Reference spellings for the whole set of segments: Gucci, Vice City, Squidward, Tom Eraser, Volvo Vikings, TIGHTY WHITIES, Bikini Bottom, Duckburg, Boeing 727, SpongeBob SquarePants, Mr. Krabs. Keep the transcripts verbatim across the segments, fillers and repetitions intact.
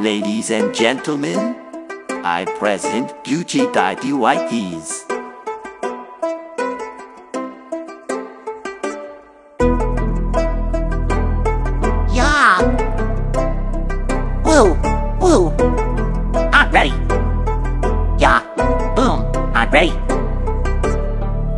Ladies and gentlemen, I present Gucci Tighty Whitie's. Yeah! Woo! Woo! I'm ready! Yeah! Boom! I'm ready!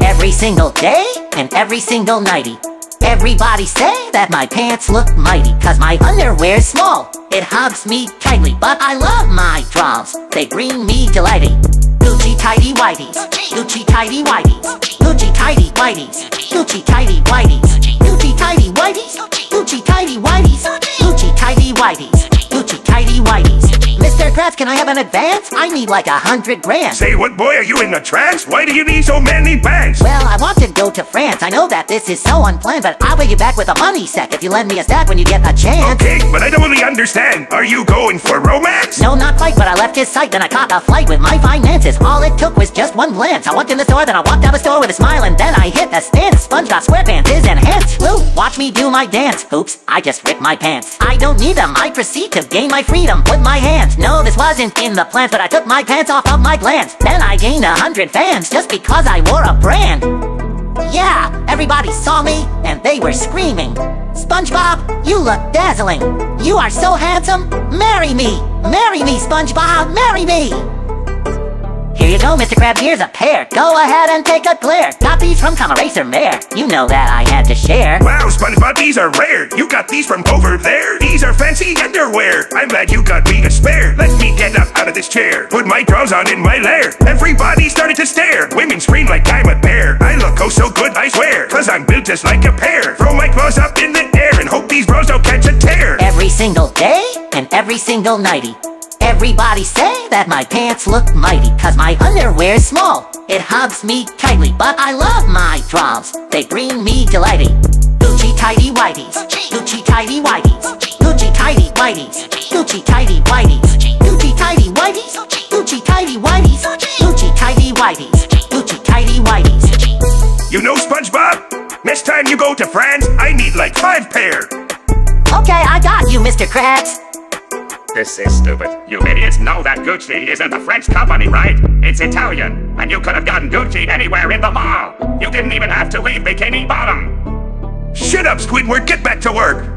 Every single day and every single nighty, everybody say that my pants look mighty, cause my underwear's small, it hugs me tightly, but I love my draws, they bring me delighty. Gucci tighty whities, Gucci tighty whities, Gucci tighty whities, Gucci tighty whities, Gucci tighty whities, Gucci tighty whities, Gucci tighty whities, Gucci tighty whities. Mister Krabs, can I have an advance? I need like a hundred grand. Say what, boy? Are you in a trance? Why do you need so many banks? Well, I want to go to France. I know that this is so unplanned, but I'll pay you back with a money sack if you lend me a stack when you get a chance. Okay, but I don't really understand. Are you going for romance? No, not quite, but I left his sight, then I caught a flight with my finances. All it took was just one glance. I walked in the store, then I walked out the store with a smile, and then I hit a stance. SpongeBob SquarePants is enhanced. Woo, watch me do my dance. Oops, I just ripped my pants. I don't need them. I proceed to gain my freedom with my hands. No, this wasn't in the plans, but I took my pants off of my glance. Then I gained a hundred fans just because I wore a brand. Yeah, everybody saw me and they were screaming, SpongeBob, you look dazzling. You are so handsome. Marry me. Marry me, SpongeBob. Marry me. Here you go, Mister Krabs, here's a pair. Go ahead and take a glare. Got these from Tom Eraser Mayor. You know that I had to share. Wow, SpongeBob, these are rare. You got these from over there. These are fancy underwear. I'm glad you got me a spare. Let me get up out of this chair. Put my drawers on in my lair. Everybody started to stare. Women scream like I'm a bear. I look oh so good, I swear, cause I'm built just like a pear. Throw my claws up in the air and hope these bros don't catch a tear. Every single day and every single nighty, everybody say that my pants look mighty, cause my underwear's small, it hugs me tightly, but I love my draws, they bring me delighty. Gucci tighty whities, Gucci tighty whities, Gucci tighty whities, Gucci tighty whities, Gucci tighty whities, Gucci tighty whities, Gucci tighty whities, Gucci tighty whities. You know, SpongeBob, next time you go to France, I need like five pair. Okay, I got you, Mister Krabs. This is stupid. You idiots know that Gucci isn't a French company, right? It's Italian, and you could have gotten Gucci anywhere in the mall. You didn't even have to leave Bikini Bottom. Shut up, Squidward. Get back to work.